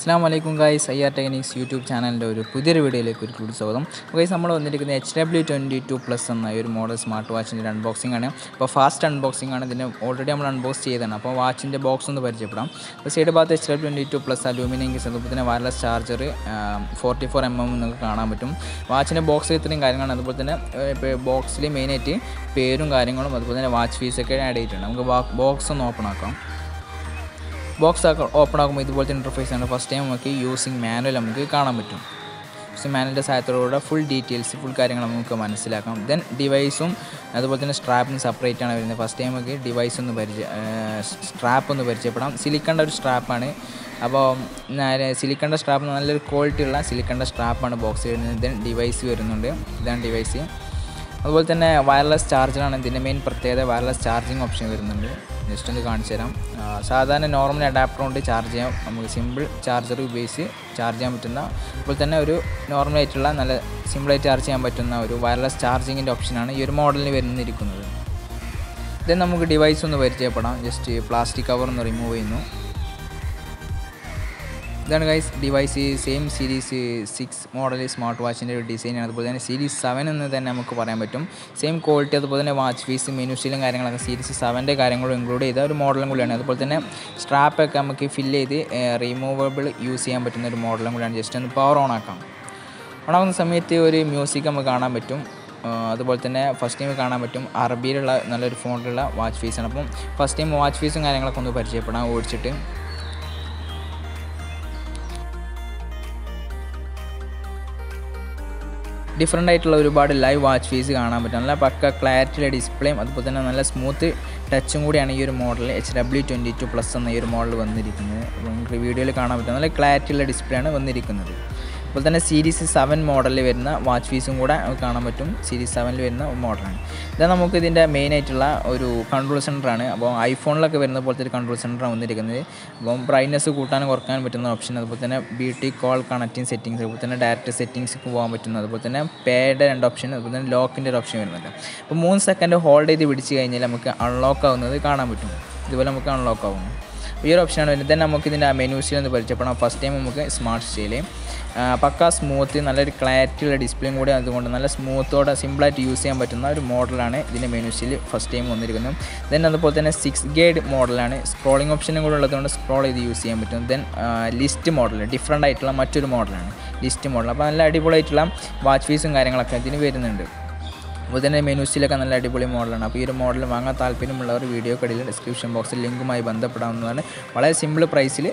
Assalamualaikum guys, IR Techniques YouTube channel ഒരു പുതിയൊരു വീഡിയോയിലേക്ക് ഒരുപാട് സ്വാഗതം. Guys, നമ്മൾ വന്നിരിക്കുന്ന HW22 Plus എന്ന ഒരു മോഡൽ സ്മാർട്ട് വാച്ചിന്റെ അൺബോക്സിംഗ് ആണ്. അപ്പോൾ ഫാസ്റ്റ് അൺബോക്സിംഗ് ആണ്. ഇതിനെ ഓൾറെഡി നമ്മൾ അൺബോക്സ് ചെയ്തതാണ്. അപ്പോൾ വാച്ചിന്റെ ബോക്സ് ഒന്ന് പരിചയപ്പെടാം. അപ്പോൾ സൈഡ് ഭാഗത്ത് HW22 Plus അലൂമിനിയം കേസ് അതുപോലെ തന്നെ വയർലെസ് ചാർജർ 44mm നിങ്ങൾക്ക് കാണാൻ പറ്റും. വാച്ചിന്റെ ബോക്സിൽ ഇത്രയും കാര്യങ്ങളാണ്. അതുപോലെ തന്നെ ബോക്സിൽ മെയിൻ ആയിട്ട് പേരും കാര്യങ്ങളും അതുപോലെ തന്നെ വാച്ച് ഫീസ് ഒക്കെ ആഡ് ചെയ്തിട്ടുണ്ട്. നമുക്ക് ബോക്സ് ഒന്ന് ഓപ്പൺ ആക്കാം. Box open up with the interface and first time using manual so manual is full details full then device strap separate first time device strap silicon strap silicon strap quality silicon strap box then device wireless charger main wireless charging option just on the concept. Sadhana normal adapter on the charger, simple charger base, charge amutana, but then a normal simple charge ambatana, wireless charging and option on your model. Then the device on the verge, just a plastic cover on the remove. Then guys, device is same series 6 model smartwatch in design and series 7 and then parametum. Same quality of the watch piece menu ceiling series 7 included the model and strap fill the removable UCM button the model and just power on account. On the summit theory music first time RB phone watch face and first time watch face and different title of live watch face clarity display and smooth touch model HW22 Plus model video clarity display series 7 model watch face series 7 model then we have main control center iPhone control center brightness option beauty call connecting settings data settings pad and option lock in the option for 3 seconds hold it unlock option then we have menu first time smart style smooth clarity display smooth simple to use model menu first time then 6 grade model scrolling option scroll use then list model different item model list model watch face menu is a model. This model is a video description box. Link is a simple price.